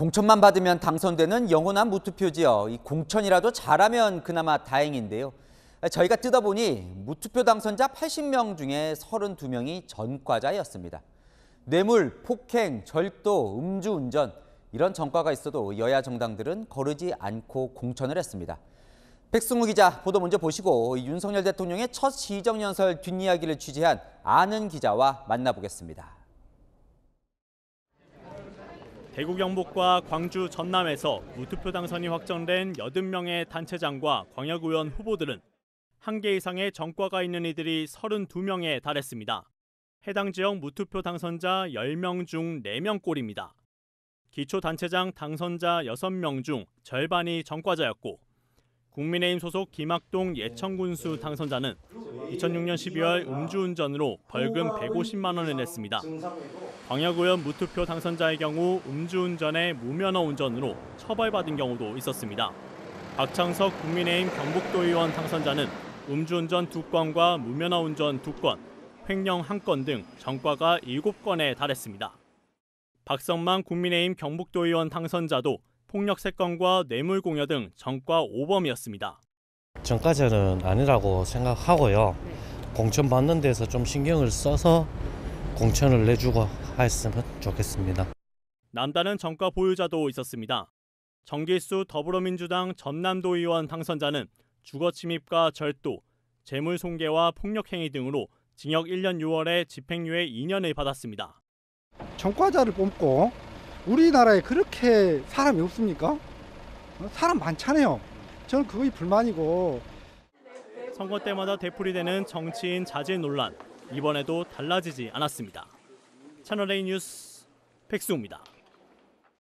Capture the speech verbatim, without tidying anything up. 공천만 받으면 당선되는 영원한 무투표지요. 이 공천이라도 잘하면 그나마 다행인데요. 저희가 뜯어보니 무투표 당선자 팔십 명 중에 삼십이 명이 전과자였습니다. 뇌물, 폭행, 절도, 음주운전 이런 전과가 있어도 여야 정당들은 거르지 않고 공천을 했습니다. 백승우 기자 보도 먼저 보시고 윤석열 대통령의 첫 시정연설 뒷이야기를 취재한 아는 기자와 만나보겠습니다. 대구 경북과 광주 전남에서 무투표 당선이 확정된 팔십 명의 단체장과 광역의원 후보들은 한 개 이상의 전과가 있는 이들이 삼십이 명에 달했습니다. 해당 지역 무투표 당선자 십 명 중 네 명꼴입니다. 기초단체장 당선자 여섯 명 중 절반이 전과자였고 국민의힘 소속 김학동 예천군수 당선자는 이천육 년 십이 월 음주운전으로 벌금 백오십만 원을 냈습니다. 광역의원 무투표 당선자의 경우 음주운전에 무면허 운전으로 처벌받은 경우도 있었습니다. 박창석 국민의힘 경북도의원 당선자는 음주운전 두 건과 무면허 운전 두 건, 횡령 한 건 등 전과가 일곱 건에 달했습니다. 박성만 국민의힘 경북도의원 당선자도 폭력 세 건과 뇌물공여 등 전과 오 범이었습니다. 전과자는 아니라고 생각하고요. 공천 받는 데서 좀 신경을 써서 공천을 내주고 했으면 좋겠습니다. 남다른 전과 보유자도 있었습니다. 정길수 더불어민주당 전남도의원 당선자는 주거침입과 절도, 재물손괴와 폭력행위 등으로 징역 일 년 유 월에 집행유예 이 년을 받았습니다. 전과자를 뽑고 우리나라에 그렇게 사람이 없습니까? 사람 많잖아요. 저는 그거에 불만이고. 선거 때마다 되풀이되는 정치인 자질 논란. 이번에도 달라지지 않았습니다. 채널A 뉴스 백승우입니다.